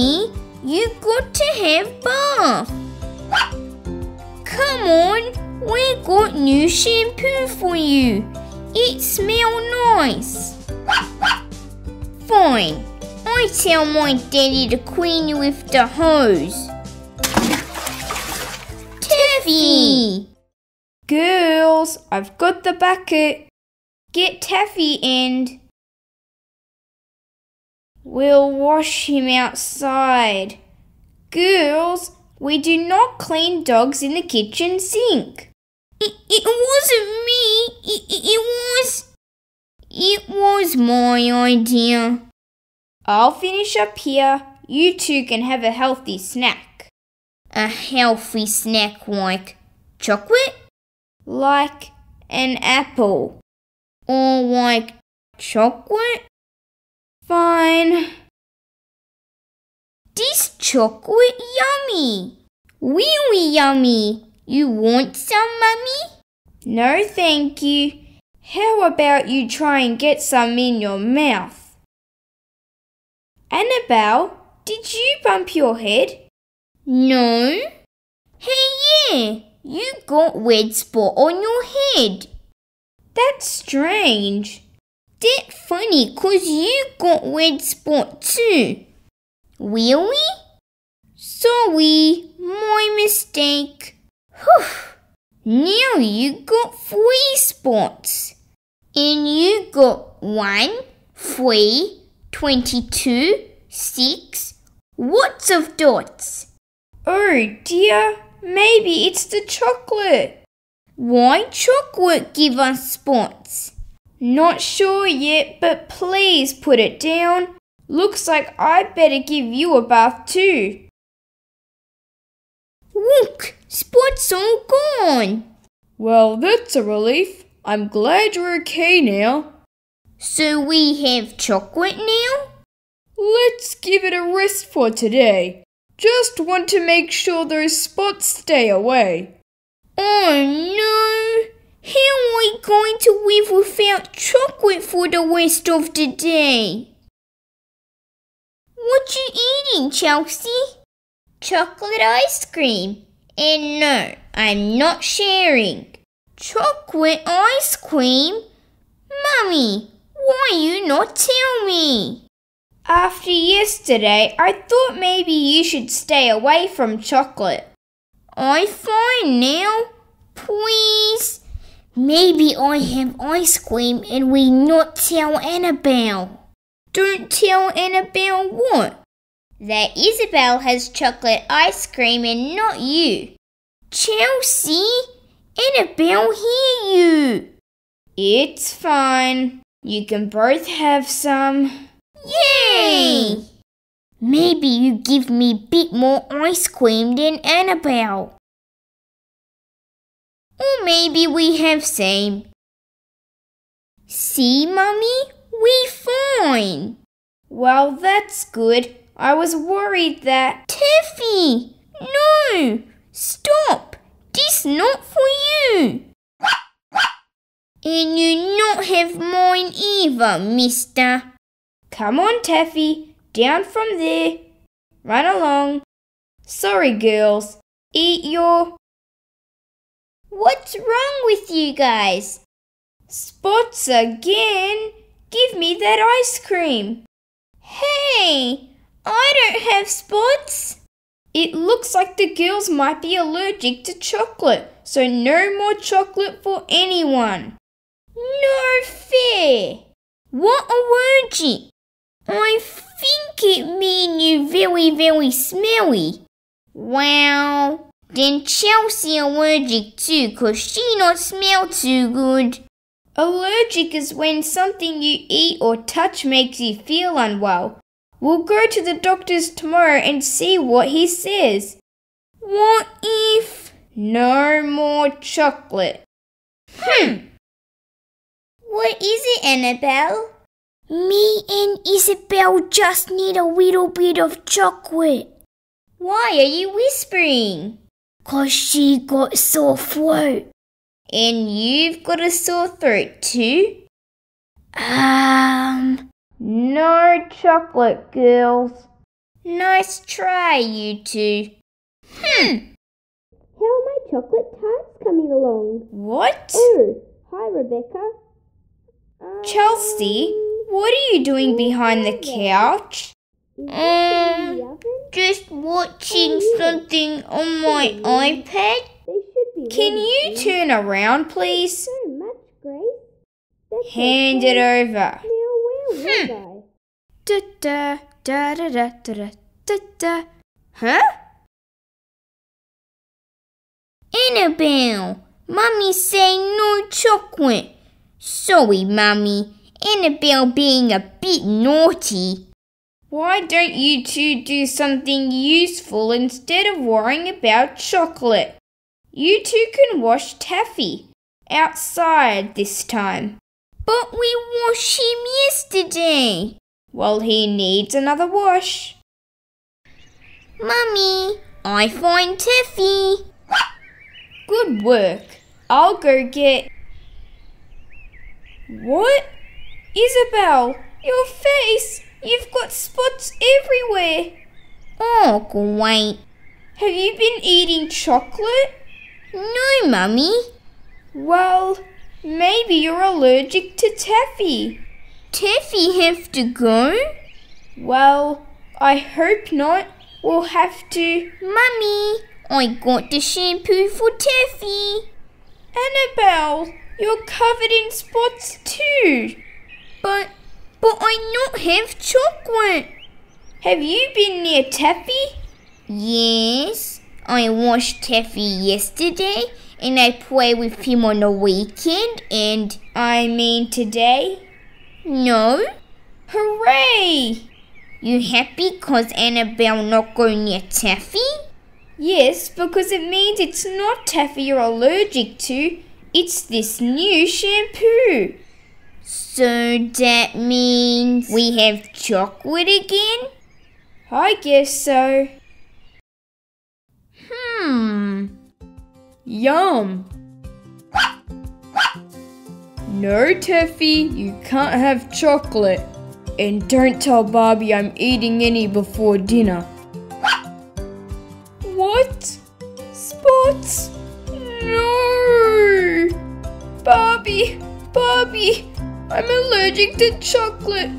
Taffy, you got to have bath. Come on, we got new shampoo for you. It smells nice. Fine, I tell my daddy to clean you with the hose. Taffy! Girls, I've got the bucket. Get Taffy and we'll wash him outside. Girls, we do not clean dogs in the kitchen sink. It wasn't me. It was my idea. I'll finish up here. You two can have a healthy snack. A healthy snack like chocolate? Like an apple. Or like chocolate? Fine. This chocolate yummy. Really yummy. You want some, Mummy? No, thank you. How about you try and get some in your mouth? Annabelle, did you bump your head? No. Hey, yeah. You got red spot on your head. That's strange. That funny cause you got red spot too. Really? Sorry, my mistake. Whew. Now you got 3 spots. And you got 1, 3, 22, 6, lots of dots. Oh dear, maybe it's the chocolate. Why chocolate give us spots? Not sure yet, but please put it down. Looks like I better give you a bath too. Look, spots all gone. Well, that's a relief. I'm glad you're okay now. So we have chocolate now? Let's give it a rest for today. Just want to make sure those spots stay away. Oh no! How are we going to live without chocolate for the rest of the day? What you eating, Chelsea? Chocolate ice cream. And no, I'm not sharing. Chocolate ice cream? Mummy, why you not tell me? After yesterday, I thought maybe you should stay away from chocolate. I'm fine now. Please. Maybe I have ice cream and we not tell Annabelle. Don't tell Annabelle what? That Isabelle has chocolate ice cream and not you. Chelsea, Annabelle hear you. It's fine. You can both have some. Yay! Maybe you give me a bit more ice cream than Annabelle. Or maybe we have same. See, Mummy? We fine. Well, that's good. I was worried that... Taffy! No! Stop! This not for you. And you not have mine either, mister. Come on, Taffy. Down from there. Run along. Sorry, girls. Eat your... What's wrong with you guys? Spots again? Give me that ice cream. Hey, I don't have spots. It looks like the girls might be allergic to chocolate, so no more chocolate for anyone. No fair. What allergic? I think it means you very, very smelly. Wow. Then Chelsea allergic too, 'cause she not smell too good. Allergic is when something you eat or touch makes you feel unwell. We'll go to the doctor's tomorrow and see what he says. What if... No more chocolate. What is it, Annabelle? Me and Isabelle just need a little bit of chocolate. Why are you whispering? 'Cause she got sore throat. And you've got a sore throat too? No chocolate, girls. Nice try, you two. How are my chocolate tarts coming along? What? Oh, hi, Rebecca. Chelsea, what are you doing behind the couch? Just watching something on my iPad. Can you turn around, please? Hand it over. Da da da da da da da da. Huh? Annabelle, Mummy say no chocolate. Sorry, Mummy. Annabelle being a bit naughty. Why don't you two do something useful instead of worrying about chocolate? You two can wash Taffy outside this time. But we washed him yesterday. Well, he needs another wash. Mummy, I find Taffy. Good work. I'll go get... What? Isabelle, your face! You've got spots everywhere. Oh, great. Have you been eating chocolate? No, Mummy. Well, maybe you're allergic to Taffy. Taffy have to go? Well, I hope not. We'll have to... Mummy, I got the shampoo for Taffy. Annabelle, you're covered in spots too. But I not have chocolate. Have you been near Taffy? Yes, I washed Taffy yesterday and I play with him on the weekend and... I mean today? No. Hooray! You happy because Annabelle not going near Taffy? Yes, because it means it's not Taffy you're allergic to. It's this new shampoo. So that means we have chocolate again? I guess so. Yum. No, Taffy, you can't have chocolate. And don't tell Barbie I'm eating any before dinner. What? Spots? No! Barbie, I'm allergic to chocolate.